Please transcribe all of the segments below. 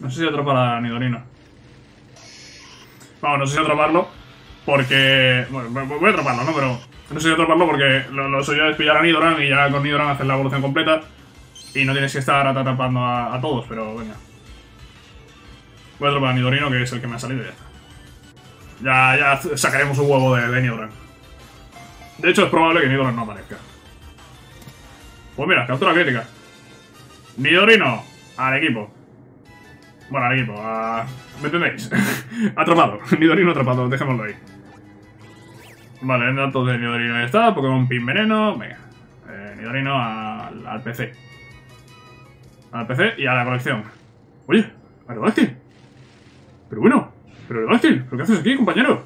No sé si atrapar a Nidorino. Vamos, no sé si atraparlo porque... Bueno, voy a atraparlo, ¿no? Pero no sé si atraparlo porque lo suyo es pillar a Nidoran y ya con Nidoran hacer la evolución completa. Y no tienes que estar atrapando a todos, pero venga. Voy a atrapar a Nidorino, que es el que me ha salido y ya está. Ya sacaremos un huevo de Nidoran. De hecho, es probable que Nidoran no aparezca. Pues mira, captura crítica. Nidorino, al equipo. Bueno, al equipo, ¿me entendéis? Atrapado, Nidorino atrapado, dejémoslo ahí. Vale, el dato de Nidorino ya está, Pokémon Pin Veneno, venga. Nidorino al PC. Al PC y a la colección. Oye, Aerodáctil. Pero bueno, pero Aerodáctil, ¿pero qué haces aquí, compañero?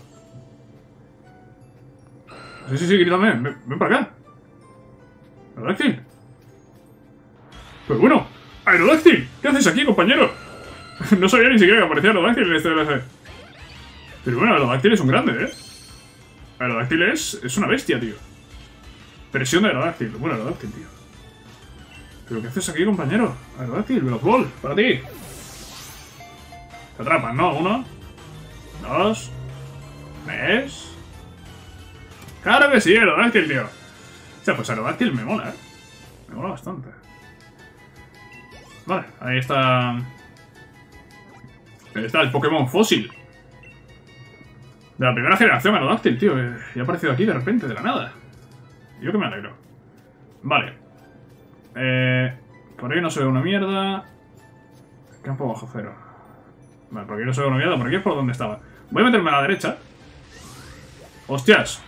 Sí, grítame, ven para acá. Aerodáctil. Pero bueno, Aerodáctil, ¿qué haces aquí, compañero? No sabía ni siquiera que aparecía Aerodáctil en este DLC. Pero bueno, Aerodáctil es un grande, ¿eh? Aerodáctil es una bestia, tío. Presión de Aerodáctil. Bueno, Aerodáctil, tío. ¿Pero qué haces aquí, compañero? Aerodáctil, Velocball, para ti. Te atrapan, ¿no? Uno. Dos. Tres. ¡Claro que sí, Aerodáctil, tío! O sea, pues Aerodáctil me mola, ¿eh? Me mola bastante. Vale, ahí está... Ahí está el Pokémon fósil. De la primera generación Aerodáctil, tío. Y ha aparecido aquí de repente, de la nada. Yo que me alegro. Vale. Por ahí no se ve una mierda. Campo bajo cero. Vale, por aquí no se ve una mierda. Por aquí es por donde estaba. Voy a meterme a la derecha. Hostias.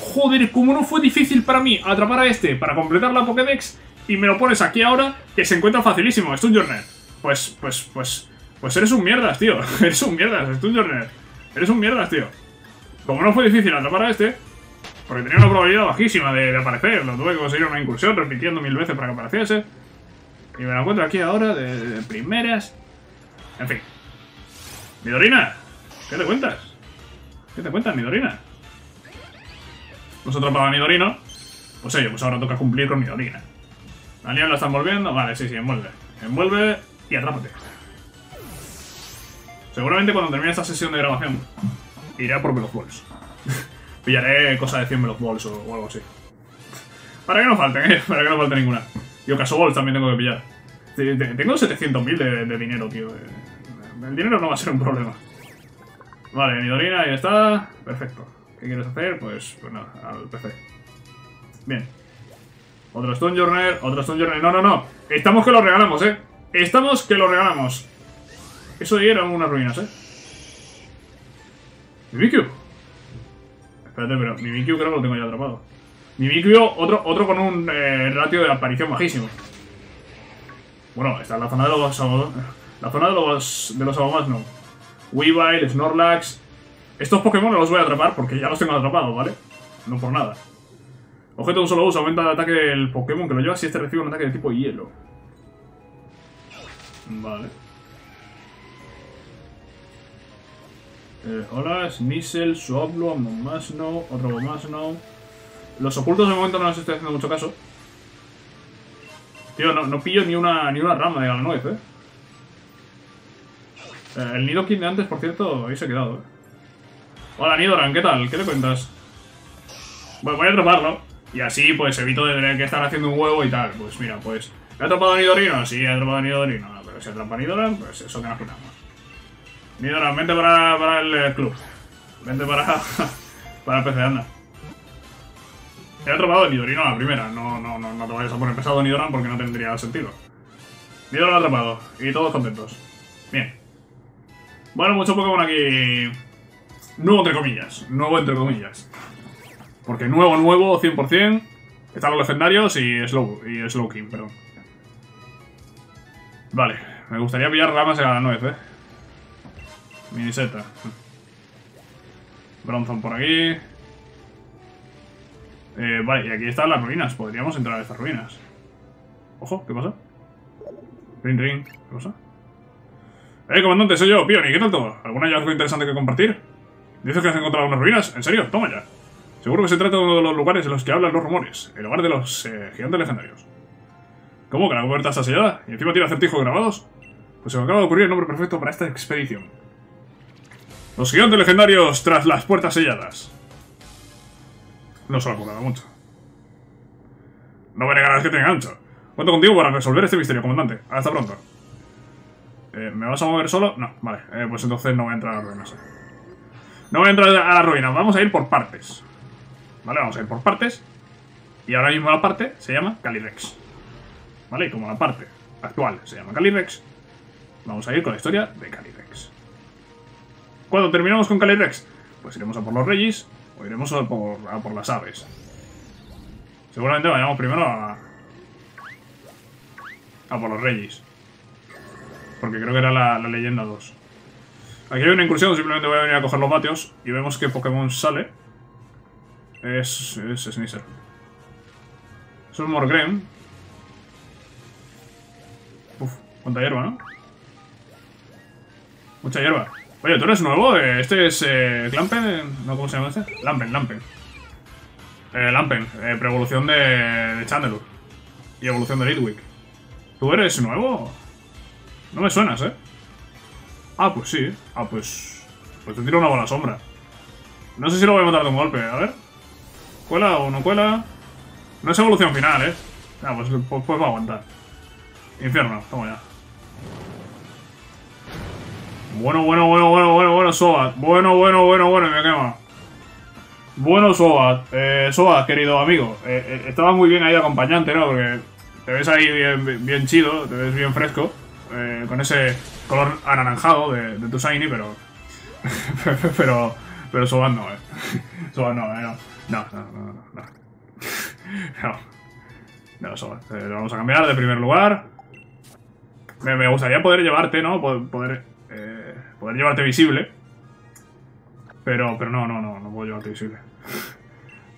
Joder, como no fue difícil para mí atrapar a este para completar la Pokédex. Y me lo pones aquí ahora, que se encuentra facilísimo. Stunjourner. Pues eres un mierdas, tío. Eres un mierdas, Stunjourner. Eres un mierdas, tío. Como no fue difícil atrapar a este... Porque tenía una probabilidad bajísima de aparecer. Lo tuve que conseguir una incursión repitiendo 1000 veces para que apareciese. Y me la encuentro aquí ahora de primeras. En fin. Nidorina, ¿qué te cuentas? ¿Qué te cuentas, Nidorina? Nos atrapaba Nidorino. Pues ello, pues ahora toca cumplir con Nidorina. La niebla está envolviendo. Vale, sí, envuelve. Envuelve y atrápate. Seguramente cuando termine esta sesión de grabación iré a por Veloz. Pillaré cosas de 100 Veloz o algo así. Para que no falten, ¿eh? Para que no falte ninguna. Yo caso Balls también tengo que pillar. Tengo 700.000 de dinero, tío. El dinero no va a ser un problema. Vale, Nidorina, ahí está. Perfecto. ¿Qué quieres hacer? Pues nada, al PC. Bien. Otro Stunjourner, otro Stunjourner. No. Estamos que lo regalamos, ¿eh? Estamos que lo regalamos. Eso de ahí eran unas ruinas, ¿eh? Mimikyu. Espérate, pero Mimikyu creo que lo tengo ya atrapado. Mimikyu, otro con un ratio de aparición bajísimo. Bueno, está en la zona de los... La zona de los abomas no. Weavile, Snorlax... Estos Pokémon no los voy a atrapar porque ya los tengo atrapados, ¿vale? No por nada. Objeto de un solo uso, aumenta el ataque del Pokémon que lo lleva si este recibe un ataque de tipo hielo. Vale. Hola, Sneasel, Suablo, Momasno, otro Momasno. Los ocultos de momento no les estoy haciendo mucho caso. Tío, no pillo ni una rama de Galanuez, ¿eh? El Nidoking de antes, por cierto, ahí se ha quedado, ¿eh? Hola, Nidoran, ¿qué tal? ¿Qué te cuentas? Bueno, voy a atraparlo. Y así, pues, evito de tener que estar haciendo un huevo y tal. Pues mira, pues... ¿He atrapado a Nidorino? Sí, he atrapado a Nidorino. No, pero si atrapa a Nidoran, pues eso que nos quitamos. Nidoran, vente para el club. Vente para el PC, anda. He atrapado a Nidorino a la primera. No te vayas a poner pesado, Nidoran, porque no tendría sentido. Nidoran atrapado. Y todos contentos. Bien. Bueno, mucho Pokémon aquí... Nuevo entre comillas. Nuevo entre comillas. Porque nuevo, 100%. Están los legendarios y Slowking, perdón. Vale. Me gustaría pillar ramas a la nuez, ¿eh? Miniseta. Bronzón por aquí. Vale, y aquí están las ruinas. Podríamos entrar a estas ruinas. Ojo, ¿qué pasa? Ring, ring. ¿Qué pasa? Comandante, soy yo, Peony. ¿Qué tal todo? ¿Algún hallazgo interesante que compartir? ¿Dices que has encontrado unas ruinas? ¿En serio? Toma ya. Seguro que se trata de uno de los lugares en los que hablan los rumores. El hogar de los gigantes legendarios. ¿Cómo que la puerta está sellada? ¿Y encima tiene acertijos grabados? Pues se me acaba de ocurrir el nombre perfecto para esta expedición. Los gigantes legendarios tras las puertas selladas. No se lo ha curado mucho. No me negarás que te engancho. Cuento contigo para resolver este misterio, comandante. Hasta pronto. ¿Me vas a mover solo? No, vale. Pues entonces no voy a entrar a la ruina. No voy a entrar a la ruina. Vamos a ir por partes. Vale, vamos a ir por partes. Y ahora mismo la parte se llama Calyrex. Vale, y como la parte actual se llama Calyrex, vamos a ir con la historia de Calyrex. ¿Cuándo terminamos con Calyrex? Pues iremos a por los Regis o iremos a por las aves. Seguramente vayamos primero a por los Regis, porque creo que era la leyenda 2. Aquí hay una incursión, simplemente voy a venir a coger los batios y vemos que Pokémon sale. Es Sneasel. Es un Morgrem. Uf, cuánta hierba, ¿no? Mucha hierba. Oye, ¿tú eres nuevo? Este es... Clampen... ¿No? ¿Cómo se llama este? Lampen. Lampen. Pre-evolución de Chandler. Y evolución de Litwick. ¿Tú eres nuevo? No me suenas, ¿eh? Ah, pues sí. Ah, pues... Pues te tiro una bola sombra. No sé si lo voy a matar de un golpe. A ver. ¿Cuela o no cuela? No es evolución final, ¿eh? Ah, pues va a aguantar. Infierno. Toma ya. Bueno, Sobat. Bueno, me quema. Bueno, Sobat. Sobat, querido amigo. Estabas muy bien ahí de acompañante, ¿no? Porque te ves ahí bien chido, te ves bien fresco. Con ese color anaranjado de tu shiny, pero... pero Sobat no, ¿eh? Sobat no, ¿eh? No, Sobat. Lo vamos a cambiar de primer lugar. Me gustaría poder llevarte, ¿no? Poder llevarte visible. Pero no puedo llevarte visible.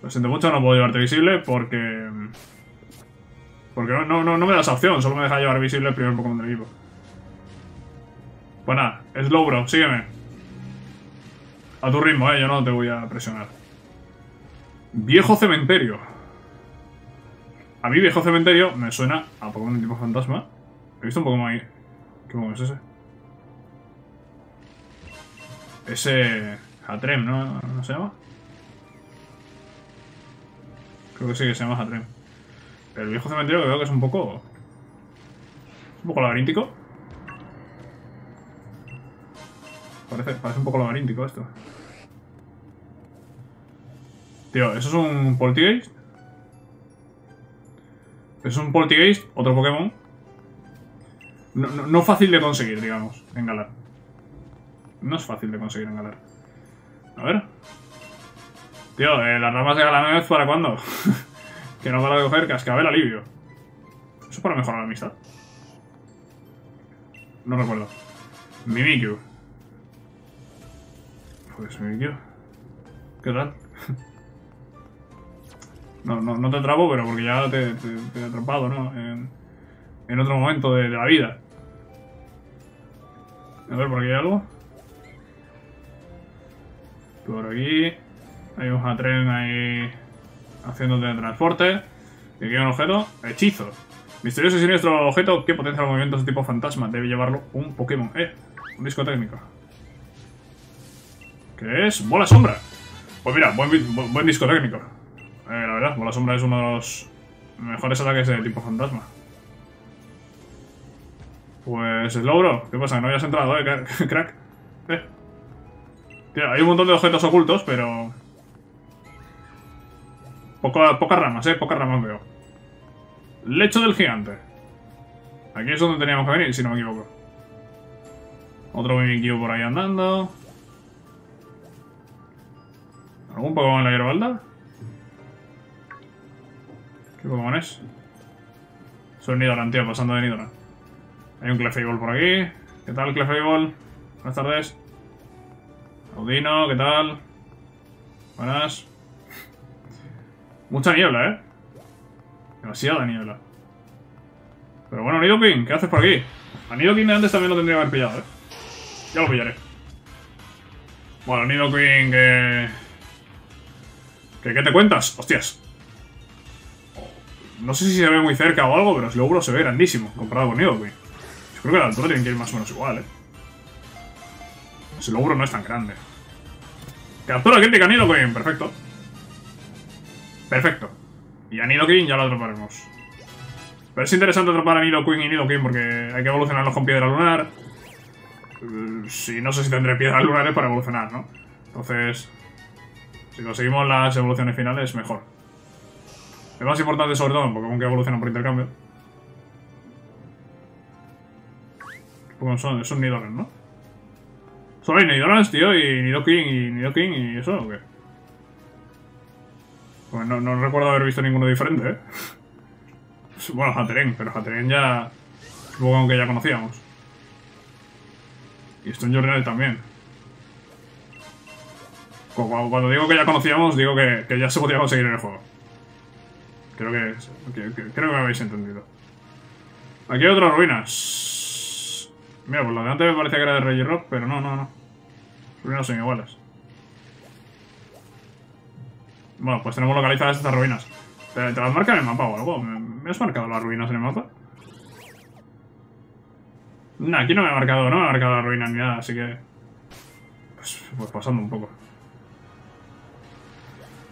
Lo siento mucho, no puedo llevarte visible porque... Porque no me das opción, solo me deja llevar visible el primer Pokémon del equipo. Pues nada, Slowbro, sígueme. A tu ritmo, yo no te voy a presionar. Viejo cementerio. A mí viejo cementerio me suena a Pokémon de tipo fantasma. He visto un Pokémon ahí. ¿Qué Pokémon es ese? Ese... Hattrem, ¿no? ¿No se llama? Creo que sí, que se llama Hattrem. El viejo cementerio que veo que es un poco... Un poco laberíntico. Parece un poco laberíntico esto. Tío, ¿eso es un Poltergeist? Es un Poltergeist, otro Pokémon. No fácil de conseguir, digamos, en Galar. No es fácil de conseguir en Galar. A ver. Tío, las ramas de Galamez, ¿para cuándo? Que no para de coger cascabel alivio. ¿Eso es para mejorar la amistad? No recuerdo. Mimikyu. Pues Mimikyu. ¿Qué tal? No te atrapo, pero porque ya te he atrapado, ¿no? En otro momento de la vida. A ver, ¿por aquí hay algo? Por aquí hay un Hattrem ahí haciendo teletransporte. Y aquí hay un objeto. Hechizo. Misterioso y siniestro objeto que potencia los movimientos de tipo fantasma. Debe llevarlo un Pokémon. Un disco técnico. ¿Qué es? Bola sombra. Pues mira, buen disco técnico. La verdad, bola sombra es uno de los mejores ataques de tipo fantasma. Pues Slowbro, ¿qué pasa? ¿No habías entrado, crack? Tío, hay un montón de objetos ocultos, pero... Pocas ramas, pocas ramas veo. Lecho del gigante. Aquí es donde teníamos que venir, si no me equivoco. Otro Mimikyu por ahí andando. ¿Algún Pokémon en la hierbalda? ¿Qué Pokémon es? Soy Nidoran, tío, pasando de Nidoran. Hay un Clefable por aquí. ¿Qué tal, Clefable? Buenas tardes. Audino, ¿qué tal? Buenas. Mucha niebla, ¿eh? Demasiada niebla. Pero bueno, Nidoking, ¿qué haces por aquí? A Nidoking de antes también lo tendría que haber pillado, ¿eh? Ya lo pillaré. Bueno, Nidoking, ¿Qué te cuentas? ¡Hostias! No sé si se ve muy cerca o algo, pero Slowbro se ve grandísimo comparado con Nidoking. Creo que la altura tienen que ir más o menos igual, ¿eh? Ese logro no es tan grande. Captura crítica Nidoking, perfecto. Perfecto. Y a Nidoking ya lo atraparemos. Pero es interesante atrapar a Nidoqueen y Nidoking porque hay que evolucionarlos con piedra lunar. Sí, no sé si tendré piedras lunares para evolucionar, ¿no? Entonces, si conseguimos las evoluciones finales, mejor. Es más importante sobre todo en Pokémon que evolucionan por intercambio. ¿Qué Pokémon son? Es un Nidoran, ¿no? Solo hay Nidorans, tío, y Nidoking y eso, ¿o qué? Pues no recuerdo haber visto ninguno diferente, ¿eh? Bueno, Hatterene, pero Hatterene ya... Supongo aunque ya conocíamos. Y Stunjourner también. Cuando digo que ya conocíamos, digo que ya se podía conseguir en el juego. Creo que me habéis entendido. Aquí hay otras ruinas. Mira, pues la de antes me parecía que era de Regirock, pero no. Las ruinas son iguales. Bueno, pues tenemos localizadas estas ruinas. ¿Te las marcan en el mapa o algo? ¿Me has marcado las ruinas en el mapa? Nah, aquí no me ha marcado las ruinas ni nada, así que... Pues pasando un poco.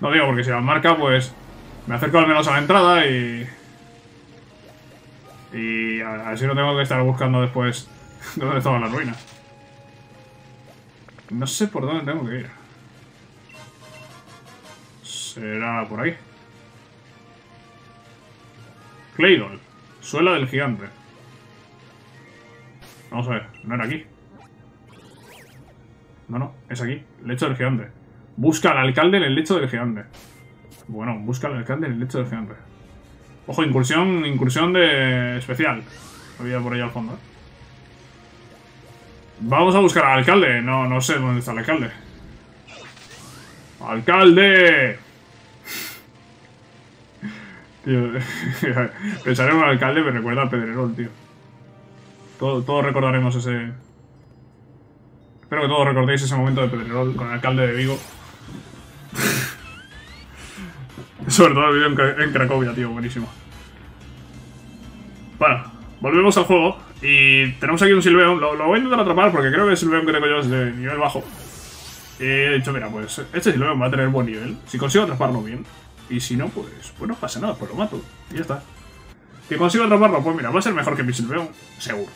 No digo, porque si las marca, pues... Me acerco al menos a la entrada y... Y así no tengo que estar buscando después dónde estaban las ruinas. No sé por dónde tengo que ir. Será por ahí. Claydol, suela del gigante. Vamos a ver, no era aquí. No, es aquí, lecho del gigante. Busca al alcalde en el lecho del gigante. Bueno, busca al alcalde en el lecho del gigante. Ojo, incursión de especial. Había por ahí al fondo. Vamos a buscar al alcalde. No sé dónde está el alcalde. ¡Alcalde! Tío, pensar en un alcalde me recuerda a Pedrerol, tío. Todos recordaremos ese... Espero que todos recordéis ese momento de Pedrerol con el alcalde de Vigo. Sobre todo el vídeo en Cracovia, tío, buenísimo. Bueno, volvemos al juego. Y tenemos aquí un Sylveon. Lo voy a intentar atrapar porque creo que el Sylveon que tengo yo es de nivel bajo. Y he dicho, mira, pues este Sylveon va a tener buen nivel. Si consigo atraparlo bien. Y si no, pues no pasa nada, pues lo mato. Y ya está. Que consigo atraparlo, pues mira, va a ser mejor que mi Sylveon, seguro.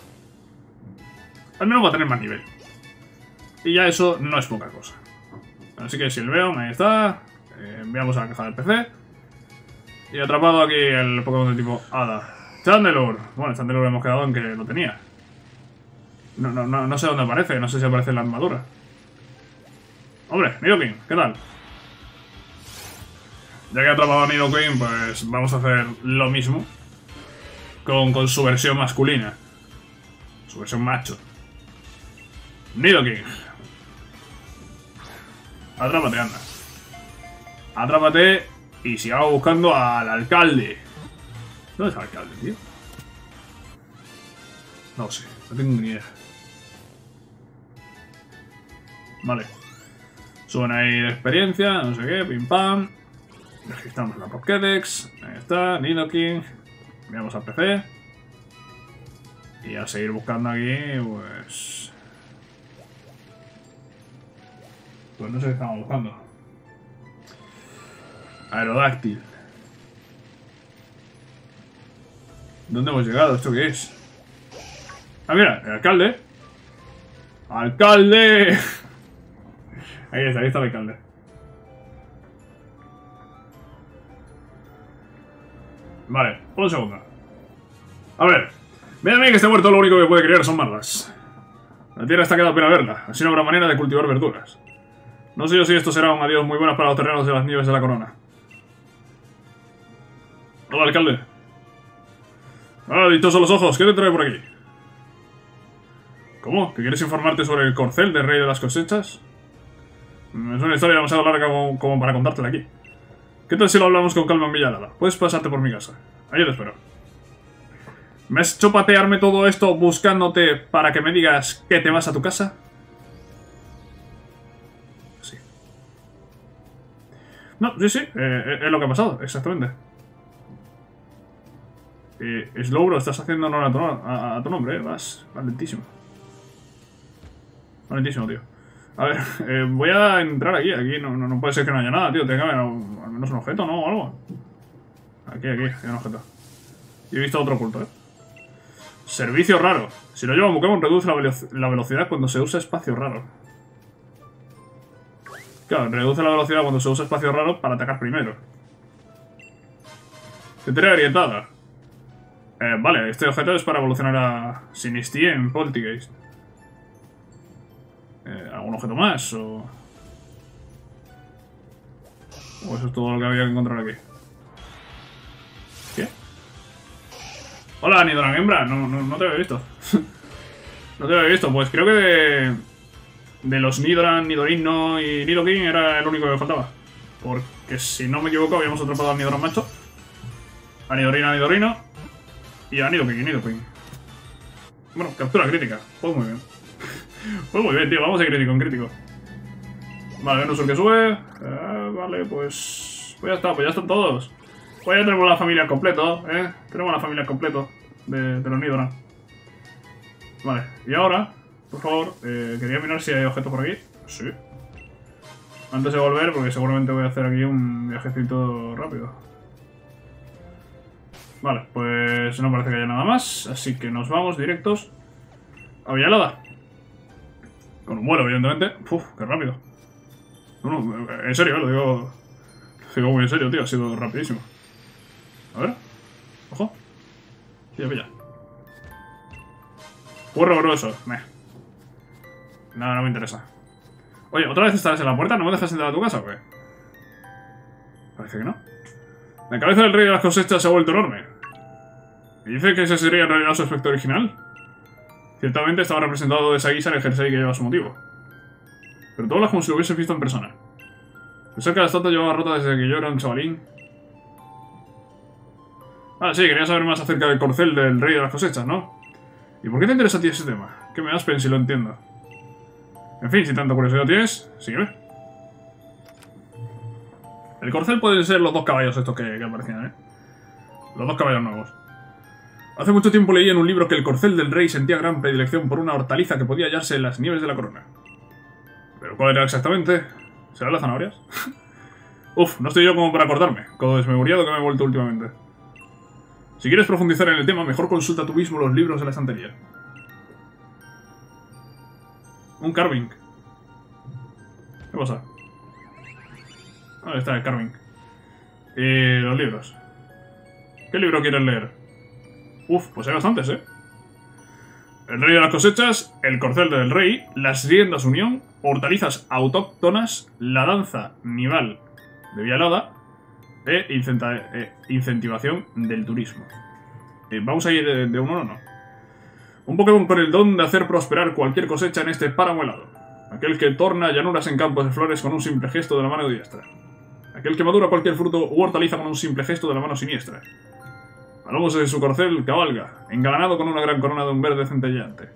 Al menos va a tener más nivel. Y ya eso no es poca cosa. Así que Sylveon, ahí está. Enviamos a la caja del PC. Y atrapado aquí el Pokémon de tipo Hada. Chandler. Bueno, Chandler hemos quedado en que lo tenía. No sé dónde aparece, no sé si aparece en la armadura. Hombre, Nidoking, ¿qué tal? Ya que he atrapado a Nidoqueen, pues vamos a hacer lo mismo con su versión masculina. Su versión macho. Nidoking. Atrápate, anda. Atrápate y sigamos buscando al alcalde. ¿Dónde está el alcalde, tío? No sé, no tengo ni idea. Vale. Suben ahí de experiencia, no sé qué, pim pam. Registramos la Pokédex. Ahí está, Nidoking. Miramos al PC. Y a seguir buscando aquí, pues... Pues no sé qué estamos buscando. Aerodáctil. ¿Dónde hemos llegado? ¿Esto qué es? Ah, mira, el alcalde. ¡Alcalde! Ahí está el alcalde. Vale, un segundo. A ver, véanme que este huerto lo único que puede criar son malvas. La tierra está quedada pena verla, así no habrá manera de cultivar verduras. No sé yo si esto será un adiós muy bueno para los terrenos de las nieves de la corona. Hola, alcalde. Hola, dichosos los ojos, ¿qué te trae por aquí? ¿Cómo? ¿Que quieres informarte sobre el corcel del rey de las cosechas? Es una historia demasiado larga como para contártela aquí. ¿Qué tal si lo hablamos con calma en Villalada? Puedes pasarte por mi casa. Ahí te espero. ¿Me has hecho patearme todo esto buscándote para que me digas que te vas a tu casa? Sí. No, sí, es lo que ha pasado, exactamente. Slowbro, estás haciendo honor a tu nombre, ¿eh? Vas lentísimo. Vas lentísimo, tío. A ver, voy a entrar aquí. Aquí no puede ser que no haya nada, tío. Tiene que haber al menos un objeto, ¿no? O algo. Aquí, hay un objeto. Y he visto otro oculto, ¿eh? Servicio raro. Si lo lleva un Pokémon, reduce la velocidad cuando se usa espacio raro. Claro, reduce la velocidad cuando se usa espacio raro para atacar primero. Tetera orientada. Vale, este objeto es para evolucionar a Sinistie en Poltergeist. ¿Algún objeto más? ¿O eso es todo lo que había que encontrar aquí? ¿Qué? Hola, Nidoran hembra. No te había visto. No te había visto. Pues creo que de los Nidoran, Nidorino y Nidoking era el único que faltaba. Porque si no me equivoco habíamos atrapado al Nidoran macho, a Nidorina, Nidorino y a Nidoking, Nidoqueen. Bueno, captura crítica. Pues muy bien. Pues muy bien, tío. Vamos a crítico, en crítico. Vale, menos el que sube. Vale, pues ya está. Pues ya están todos. Pues ya tenemos la familia completo, ¿eh? Tenemos la familia completo de los Nidoran. Vale, y ahora, por favor, quería mirar si hay objetos por aquí. Sí. Antes de volver, porque seguramente voy a hacer aquí un viajecito rápido. Vale, pues no parece que haya nada más, así que nos vamos directos a Villalada. Con un vuelo, evidentemente. Uf, qué rápido. No, en serio, lo digo. Digo muy en serio, tío, ha sido rapidísimo. A ver. Ojo. Pilla. Cuerro grueso. Meh. Nada, no me interesa. Oye, ¿otra vez estarás en la puerta? ¿No me dejas entrar a tu casa o qué? Parece que no. La cabeza del rey de las cosechas se ha vuelto enorme. ¿Y dice que ese sería en realidad su aspecto original? Ciertamente estaba representado de esa guisa en el jersey que lleva su motivo. Pero todo habla como si lo hubiese visto en persona. Pensé que la estatua llevaba rota desde que yo era un chavalín. Ah, sí, quería saber más acerca del corcel del rey de las cosechas, ¿no? ¿Y por qué te interesa a ti ese tema? ¿Qué me das pen si lo entiendo? En fin, si tanta curiosidad tienes, sígueme. El corcel pueden ser los dos caballos estos que aparecían, ¿eh? Los dos caballos nuevos. Hace mucho tiempo leí en un libro que el corcel del rey sentía gran predilección por una hortaliza que podía hallarse en las nieves de la corona. ¿Pero cuál era exactamente? ¿Serán las zanahorias? Uf, no estoy yo como para acordarme, con lo desmemoriado que me he vuelto últimamente. Si quieres profundizar en el tema, mejor consulta tú mismo los libros de la estantería. Un carving. ¿Qué pasa? Ahí está el carving. Y los libros. ¿Qué libro quieres leer? Uf, pues hay bastantes, ¿eh? El rey de las cosechas, el corcel del rey, las riendas unión, hortalizas autóctonas, la danza nival de Villalada e incentivación del turismo. ¿Vamos a ir de uno o no? Un Pokémon con el don de hacer prosperar cualquier cosecha en este páramo helado. Aquel que torna llanuras en campos de flores con un simple gesto de la mano diestra. Aquel que madura cualquier fruto u hortaliza con un simple gesto de la mano siniestra. A lomos de su corcel cabalga, engalanado con una gran corona de un verde centelleante,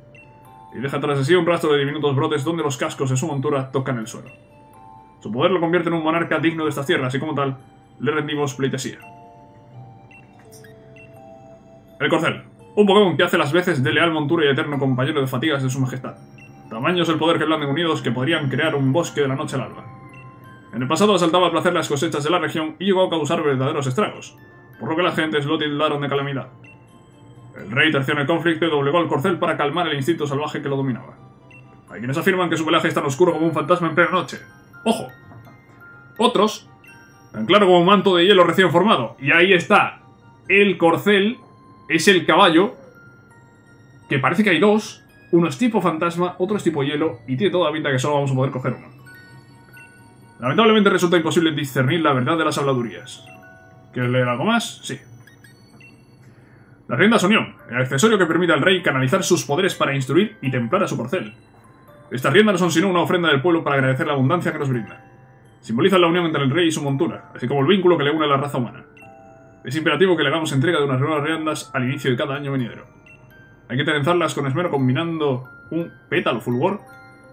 y deja tras de sí un rastro de diminutos brotes donde los cascos de su montura tocan el suelo. Su poder lo convierte en un monarca digno de estas tierras y como tal, le rendimos pleitesía. El corcel, un Pokémon que hace las veces de leal montura y eterno compañero de fatigas de su majestad. Tamaños el poder que blanden unidos que podrían crear un bosque de la noche al alba. En el pasado asaltaba a placer las cosechas de la región y llegó a causar verdaderos estragos, por lo que las gentes lo tildaron de calamidad. El rey terció en el conflicto y doblegó al corcel para calmar el instinto salvaje que lo dominaba. Hay quienes afirman que su pelaje es tan oscuro como un fantasma en plena noche. ¡Ojo! Otros, tan claro como un manto de hielo recién formado. Y ahí está. El corcel es el caballo, que parece que hay dos. Uno es tipo fantasma, otro es tipo hielo, y tiene toda la pinta que solo vamos a poder coger uno. Lamentablemente resulta imposible discernir la verdad de las habladurías. ¿Quieres leer algo más? Sí. Las riendas unión, el accesorio que permite al rey canalizar sus poderes para instruir y templar a su corcel. Estas riendas no son sino una ofrenda del pueblo para agradecer la abundancia que nos brinda. Simbolizan la unión entre el rey y su montura, así como el vínculo que le une a la raza humana. Es imperativo que le hagamos entrega de unas nuevas riendas al inicio de cada año venidero. Hay que trenzarlas con esmero combinando un pétalo fulgor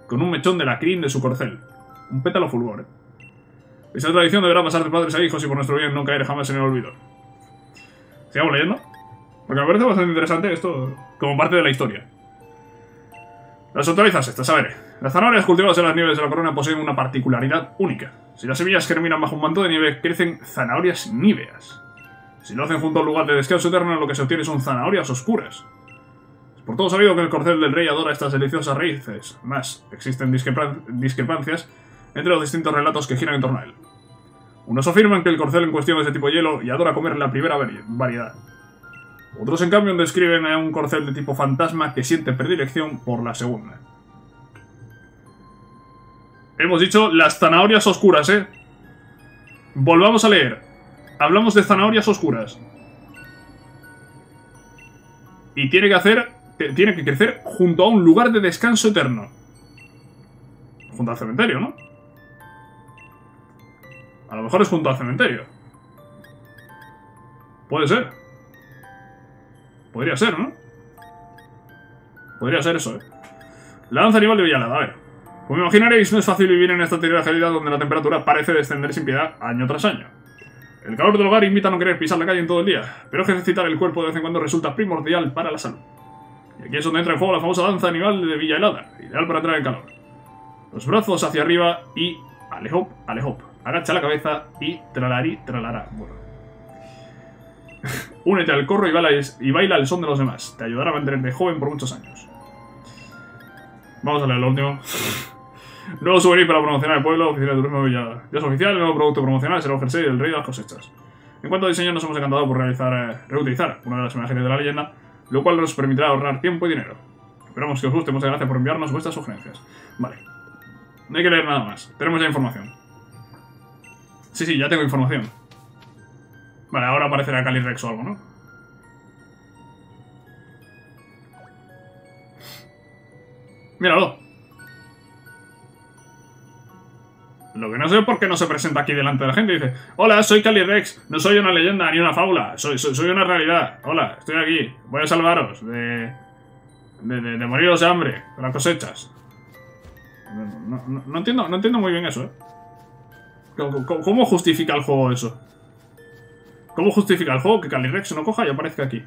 con un mechón de lacrín de su corcel. Un pétalo fulgor, ¿eh? Esta tradición deberá pasar de padres a hijos y por nuestro bien no caer jamás en el olvido. ¿Sigamos leyendo? Porque me parece bastante interesante esto como parte de la historia. Las hortalizas estas, a ver. Las zanahorias cultivadas en las nieves de la corona poseen una particularidad única. Si las semillas germinan bajo un manto de nieve, crecen zanahorias níveas. Si lo hacen junto a un lugar de descanso eterno, lo que se obtiene son zanahorias oscuras. Es por todo sabido que el corcel del rey adora estas deliciosas raíces, más existen discrepancias entre los distintos relatos que giran en torno a él. Unos afirman que el corcel en cuestión es de tipo hielo y adora comer la primera variedad. Otros, en cambio, describen a un corcel de tipo fantasma que siente predilección por la segunda. Hemos dicho las zanahorias oscuras, ¿eh? Volvamos a leer. Hablamos de zanahorias oscuras. Y tiene que crecer junto a un lugar de descanso eterno. Junto al cementerio, ¿no? A lo mejor es junto al cementerio. Puede ser. Podría ser, ¿no? Podría ser eso, ¿eh? La danza animal de Villalada, a ver. Como imaginaréis, no es fácil vivir en esta tierra gélida donde la temperatura parece descender sin piedad año tras año. El calor del hogar invita a no querer pisar la calle en todo el día, pero ejercitar el cuerpo de vez en cuando resulta primordial para la salud. Y aquí es donde entra en juego la famosa danza animal de Villalada, ideal para entrar en calor. Los brazos hacia arriba y alehop, alehop. Agacha la cabeza y tralari, tralará. Bueno. Únete al corro y baila el son de los demás. Te ayudará a mantenerte joven por muchos años. Vamos a leer lo último. Nuevo souvenir para promocionar el pueblo, oficina de turismo de Villada. Ya es oficial, el nuevo producto promocional será el jersey del rey de las cosechas. En cuanto a diseño, nos hemos encantado por reutilizar una de las imágenes de la leyenda, lo cual nos permitirá ahorrar tiempo y dinero. Esperamos que os guste, muchas gracias por enviarnos vuestras sugerencias. Vale. No hay que leer nada más. Tenemos ya información. Sí, sí, ya tengo información. Vale, ahora aparecerá Calyrex o algo, ¿no? ¡Míralo! Lo que no sé es por qué no se presenta aquí delante de la gente y dice: hola, soy Calyrex, no soy una leyenda ni una fábula, soy una realidad. Hola, estoy aquí, voy a salvaros de moriros de hambre, de las cosechas. No entiendo muy bien eso, ¿eh? ¿Cómo justifica el juego eso? ¿Cómo justifica el juego que Calyrex no coja y aparezca aquí?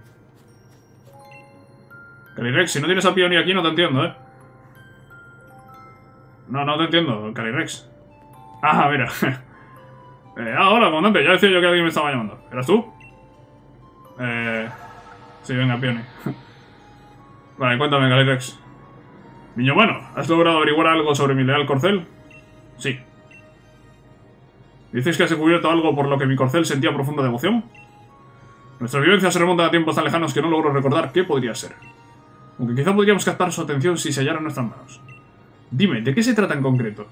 Calyrex, si no tienes a Peony aquí no te entiendo, ¿eh? No te entiendo, Calyrex. Ah, mira. Hola, comandante. Ya decía yo que alguien me estaba llamando. ¿Eras tú? Sí, venga, Peony. Vale, cuéntame, Calyrex. Niño bueno, ¿has logrado averiguar algo sobre mi leal corcel? Sí. ¿Dices que has descubierto algo por lo que mi corcel sentía profunda devoción? Nuestra vivencia se remonta a tiempos tan lejanos que no logro recordar qué podría ser. Aunque quizá podríamos captar su atención si se hallara en nuestras manos. Dime, ¿de qué se trata en concreto?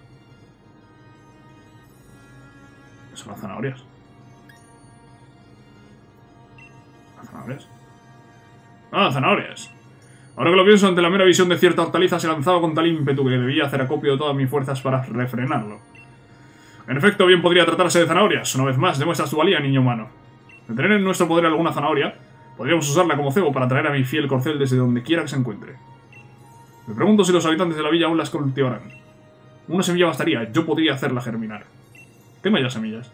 Son las zanahorias. ¿Las zanahorias? Ah, las zanahorias. Ahora que lo pienso, ante la mera visión de cierta hortaliza se lanzaba con tal ímpetu que debía hacer acopio de todas mis fuerzas para refrenarlo. En efecto, bien podría tratarse de zanahorias. Una vez más, demuestras tu valía, niño humano. De tener en nuestro poder alguna zanahoria, podríamos usarla como cebo para traer a mi fiel corcel desde donde quiera que se encuentre. Me pregunto si los habitantes de la villa aún las cultivarán. Una semilla bastaría, yo podría hacerla germinar. Tema ya semillas.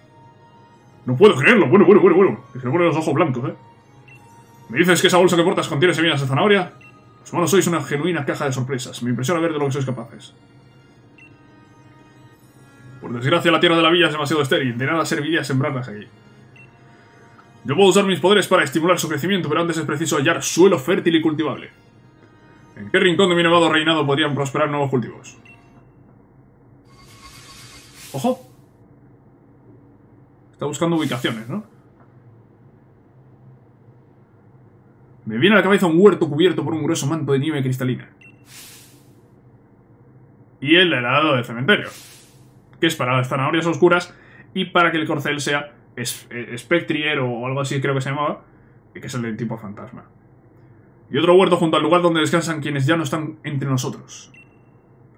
¡No puedo creerlo! Bueno. Y se ponen los ojos blancos, ¿eh? ¿Me dices que esa bolsa que portas contiene semillas de zanahoria? Los humanos sois una genuina caja de sorpresas. Me impresiona ver de lo que sois capaces. Por desgracia, la tierra de la villa es demasiado estéril, de nada serviría sembrarlas aquí. Yo puedo usar mis poderes para estimular su crecimiento, pero antes es preciso hallar suelo fértil y cultivable. ¿En qué rincón de mi nevado reinado podrían prosperar nuevos cultivos? ¡Ojo! Está buscando ubicaciones, ¿no? Me viene a la cabeza un huerto cubierto por un grueso manto de nieve cristalina. Y el helado del cementerio, que es para las zanahorias oscuras y para que el corcel sea Spectrier o algo así creo que se llamaba, que es el del tipo fantasma. Y otro huerto junto al lugar donde descansan quienes ya no están entre nosotros.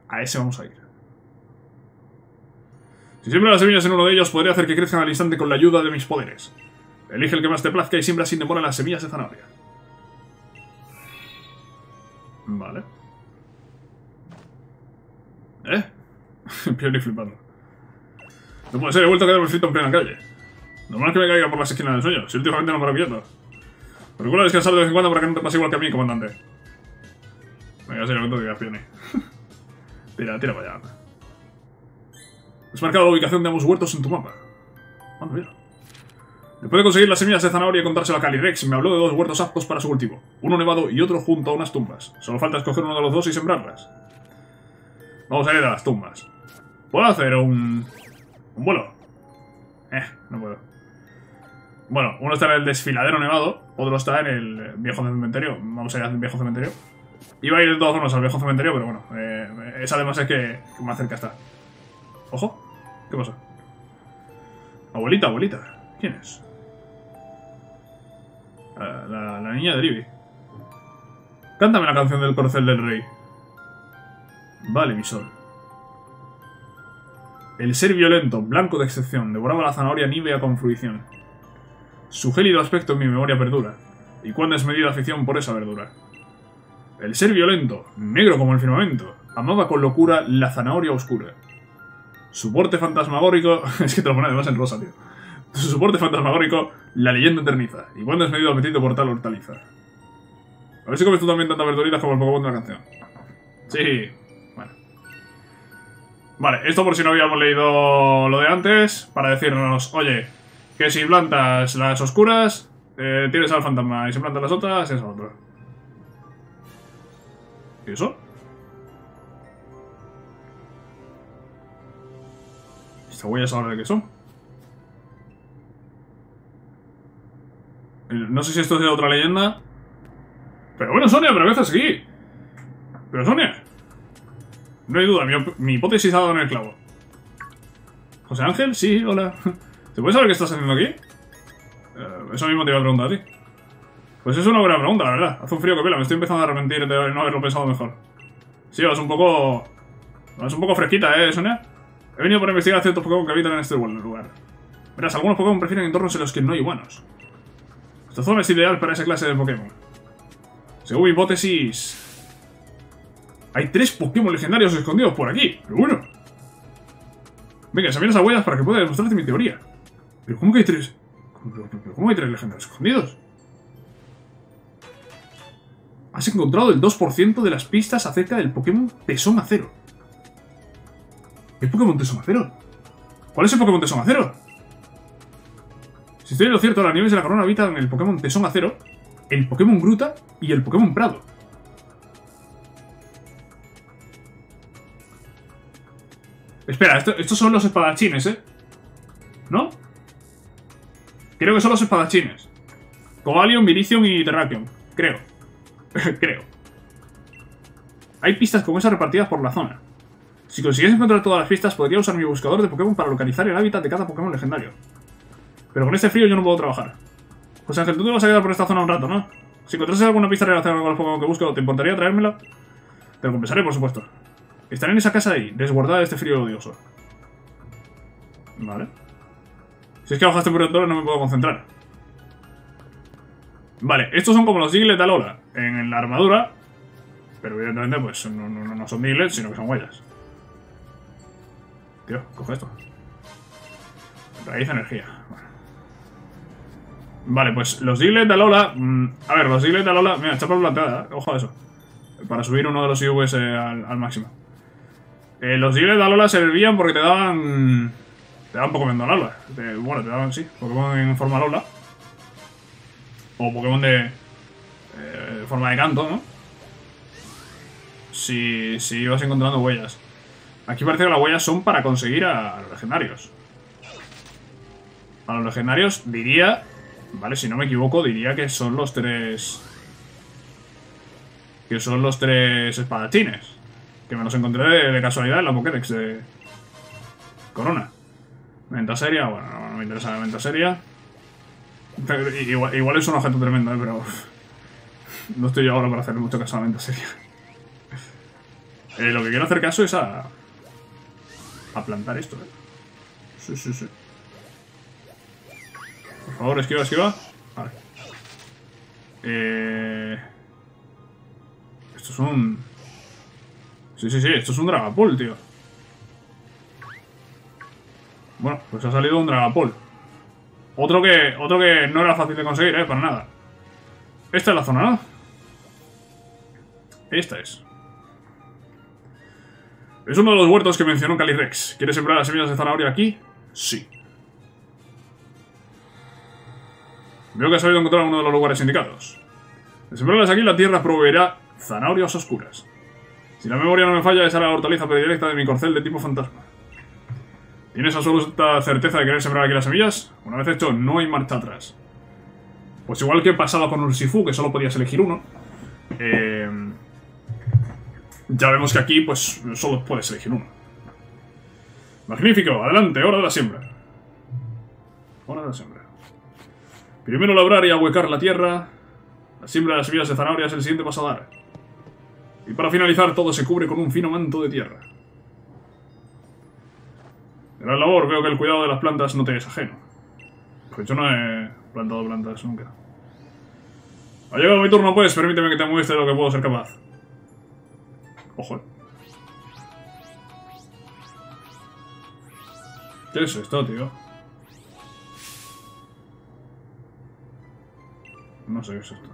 A ese vamos a ir. Si siembro las semillas en uno de ellos, podré hacer que crezcan al instante con la ayuda de mis poderes. Elige el que más te plazca y siembra sin demora las semillas de zanahoria. Vale. ¿Eh? Peony flipando. No puede ser, he vuelto a quedarme frito en plena calle. Normal que me caiga por las esquinas del sueño, si últimamente no me lo pillo. Procura descansar de vez en cuando para que no te pase igual que a mí, comandante. Venga, señor, no te digas, Peony. Tira para allá. Has marcado la ubicación de ambos huertos en tu mapa. Anda, mira. Después de conseguir las semillas de zanahoria y contárselo a Calyrex, me habló de dos huertos aptos para su cultivo. Uno nevado y otro junto a unas tumbas. Solo falta escoger uno de los dos y sembrarlas. Vamos a ir a las tumbas. ¿Puedo hacer un vuelo? No puedo. Bueno, uno está en el desfiladero nevado, otro está en el viejo cementerio. Vamos a ir al viejo cementerio. Iba a ir de todos modos al viejo cementerio, pero bueno, esa además es que más cerca está. Ojo, ¿qué pasa? Abuelita, abuelita. ¿Quién es? La niña de Libby. Cántame la canción del corcel del rey. Vale, mi sol. El ser violento, blanco de excepción, devoraba la zanahoria nívea con fruición. Su gélido aspecto en mi memoria perdura, y cuán desmedida afición por esa verdura. El ser violento, negro como el firmamento, amaba con locura la zanahoria oscura. Su porte fantasmagórico... es que te lo pone además en rosa, tío. Su porte fantasmagórico, la leyenda eterniza, y cuán desmedido apetito por tal hortaliza. A ver si comes tú también tantas verduritas como el Pokémon de la canción. Sí... Vale, esto por si no habíamos leído lo de antes, para decirnos, oye, que si plantas las oscuras, tienes al fantasma, y si plantas las otras, es al otro. ¿Y eso? ¿Estas huellas ahora de qué son? No sé si esto es de otra leyenda. Pero bueno, Sonia, pero a veces sí. Pero Sonia... No hay duda, mi hipótesis ha dado en el clavo. José Ángel, sí, hola. ¿Te puedes saber qué estás haciendo aquí? Eso mismo te iba a preguntar a ti. Pues es una buena pregunta, la verdad. Hace un frío que pela, me estoy empezando a arrepentir de no haberlo pensado mejor. Sí, vas un poco fresquita, Sonia. He venido para investigar ciertos Pokémon que habitan en este lugar. Verás, algunos Pokémon prefieren entornos en los que no hay humanos. Esta zona es ideal para esa clase de Pokémon. Según mi hipótesis... Hay 3 Pokémon legendarios escondidos por aquí, pero bueno. Venga, examina esas huellas para que pueda demostrarte mi teoría. Pero ¿cómo que hay 3? ¿Pero cómo hay 3 legendarios escondidos? Has encontrado el 2% de las pistas acerca del Pokémon Tesón Acero. ¿Qué Pokémon Tesón Acero? ¿Cuál es el Pokémon Tesón Acero? Si estoy en lo cierto, las nieves de la corona habitan el Pokémon Tesón Acero, el Pokémon Gruta y el Pokémon Prado. Espera, estos son los espadachines, ¿no? Creo que son los espadachines. Cobalion, Viricium y Terrakion. Creo. Creo. Hay pistas como esas repartidas por la zona. Si consiguiese encontrar todas las pistas, podría usar mi buscador de Pokémon para localizar el hábitat de cada Pokémon legendario. Pero con este frío yo no puedo trabajar. José Ángel, tú te vas a quedar por esta zona un rato, ¿no? Si encontrases alguna pista relacionada con los Pokémon que busco, ¿te importaría traérmela? Te lo compensaré, por supuesto. Estaré en esa casa de ahí, resguardada de este frío odioso. Vale. Si es que a bajas temperaturas no me puedo concentrar. Vale, estos son como los Diglett de Alola en la armadura. Pero evidentemente pues no son Diglett, sino que son huellas. Tío, coge esto. Raíz de energía. Vale, pues los Diglett de Alola... a ver, los Diglett de Alola... Mira, chapa planteada, ojo a eso. Para subir uno de los IVs al máximo. Los Diglett de Alola servían porque te daban... Te daban Pokémon de Alola. Bueno, te daban, sí, Pokémon en forma Alola. O Pokémon de... forma de canto, ¿no? Si ibas encontrando huellas. Aquí parece que las huellas son para conseguir a los legendarios. A los legendarios diría... Vale, si no me equivoco, diría que son los 3... Que son los 3 espadachines. Que me los encontré de casualidad en la Pokédex de... Corona. Venta seria. Bueno, no me interesa la venta seria. Igual es un objeto tremendo, pero... No estoy yo ahora para hacerle mucho caso a la venta seria. Lo que quiero hacer caso es a plantar esto, Sí. Por favor, esquiva. Vale. Esto es un... Sí, esto es un Dragapult, tío. Bueno, pues ha salido un Dragapult. Otro que no era fácil de conseguir, para nada. Esta es la zona, ¿no? Esta es. Es uno de los huertos que mencionó Calyrex. ¿Quieres sembrar las semillas de zanahoria aquí? Sí. Veo que has sabido encontrar uno de los lugares indicados. De sembrarlas aquí, la tierra proveerá zanahorias oscuras. Si la memoria no me falla, esa era la hortaliza predilecta de mi corcel de tipo fantasma. ¿Tienes absoluta certeza de querer sembrar aquí las semillas? Una vez hecho, no hay marcha atrás. Pues igual que pasaba con Urshifu, que solo podías elegir uno, ya vemos que aquí, pues, solo puedes elegir uno. ¡Magnífico! ¡Adelante! ¡Hora de la siembra! Hora de la siembra. Primero labrar y ahuecar la tierra. La siembra de las semillas de zanahoria es el siguiente paso a dar. Y para finalizar, todo se cubre con un fino manto de tierra. Gran labor, veo que el cuidado de las plantas no te es ajeno. Pues yo no he plantado plantas nunca. Ha llegado mi turno, pues. Permíteme que te muestre de lo que puedo ser capaz. Ojo. ¿Qué es esto, tío? No sé qué es esto.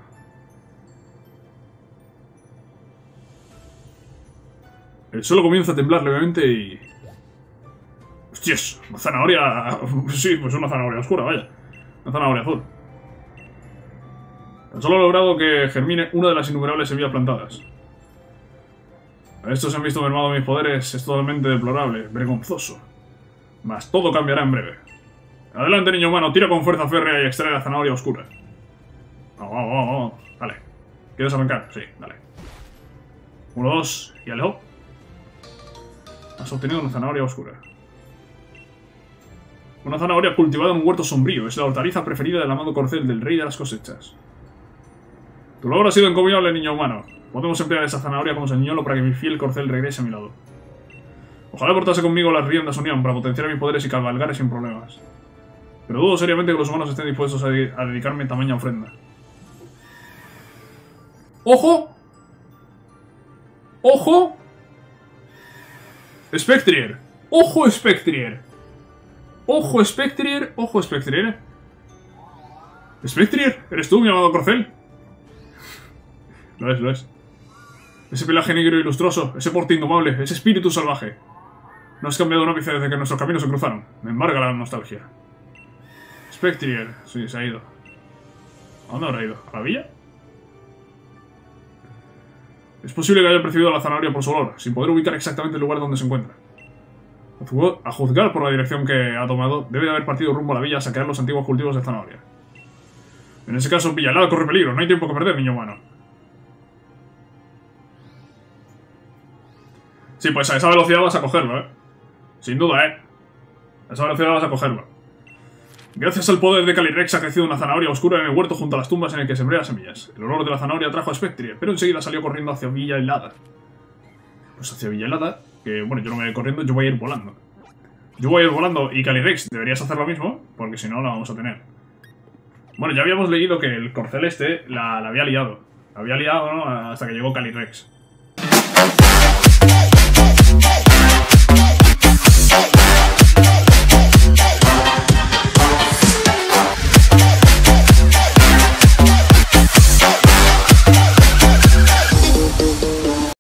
El suelo comienza a temblar levemente y... ¡Hostias! Una zanahoria... Sí, pues una zanahoria oscura, vaya. Una zanahoria azul. Tan solo he logrado que germine una de las innumerables semillas plantadas. A estos se han visto mermado mis poderes. Es totalmente deplorable, vergonzoso. Mas todo cambiará en breve. Adelante, niño humano. Tira con fuerza férrea y extrae la zanahoria oscura. Vamos. Vale. ¿Quieres arrancar? Sí, dale. 1, 2 y alejó. Has obtenido una zanahoria oscura. Una zanahoria cultivada en un huerto sombrío. Es la hortaliza preferida del amado corcel del rey de las cosechas. Tu logro ha sido encomiable, niño humano. Podemos emplear esa zanahoria como señuelo para que mi fiel corcel regrese a mi lado. Ojalá portase conmigo las riendas unión para potenciar mis poderes y cabalgar sin problemas. Pero dudo seriamente que los humanos estén dispuestos a dedicarme tamaña ofrenda. ¡Ojo! ¡Ojo! ¡Spectrier! ¡Ojo, Spectrier! ¡Ojo, Spectrier! ¡Ojo, Spectrier! ¿Spectrier? ¿Eres tú, mi amado corcel? Lo es, lo es. Ese pelaje negro y lustroso, ese porte indomable, ese espíritu salvaje. No has cambiado un ápice desde que nuestros caminos se cruzaron. Me embarga la nostalgia. Spectrier. Sí, se ha ido. ¿A dónde habrá ido? ¿A la villa? Es posible que haya percibido a la zanahoria por su olor, sin poder ubicar exactamente el lugar donde se encuentra. A juzgar por la dirección que ha tomado, debe de haber partido rumbo a la villa a saquear los antiguos cultivos de zanahoria. En ese caso, Villalada corre peligro. No hay tiempo que perder, niño humano. Sí, pues a esa velocidad vas a cogerlo, ¿eh? Sin duda, ¿eh? A esa velocidad vas a cogerlo. Gracias al poder de Calyrex ha crecido una zanahoria oscura en el huerto junto a las tumbas en el que sembré las semillas. El olor de la zanahoria trajo a Spectrier, pero enseguida salió corriendo hacia Villa Helada. Pues hacia Villa Helada, que bueno, yo no voy a ir corriendo, yo voy a ir volando. Yo voy a ir volando y Calyrex, deberías hacer lo mismo, porque si no la vamos a tener. Bueno, ya habíamos leído que el corcel este la había liado. La había liado, ¿no? Hasta que llegó Calyrex.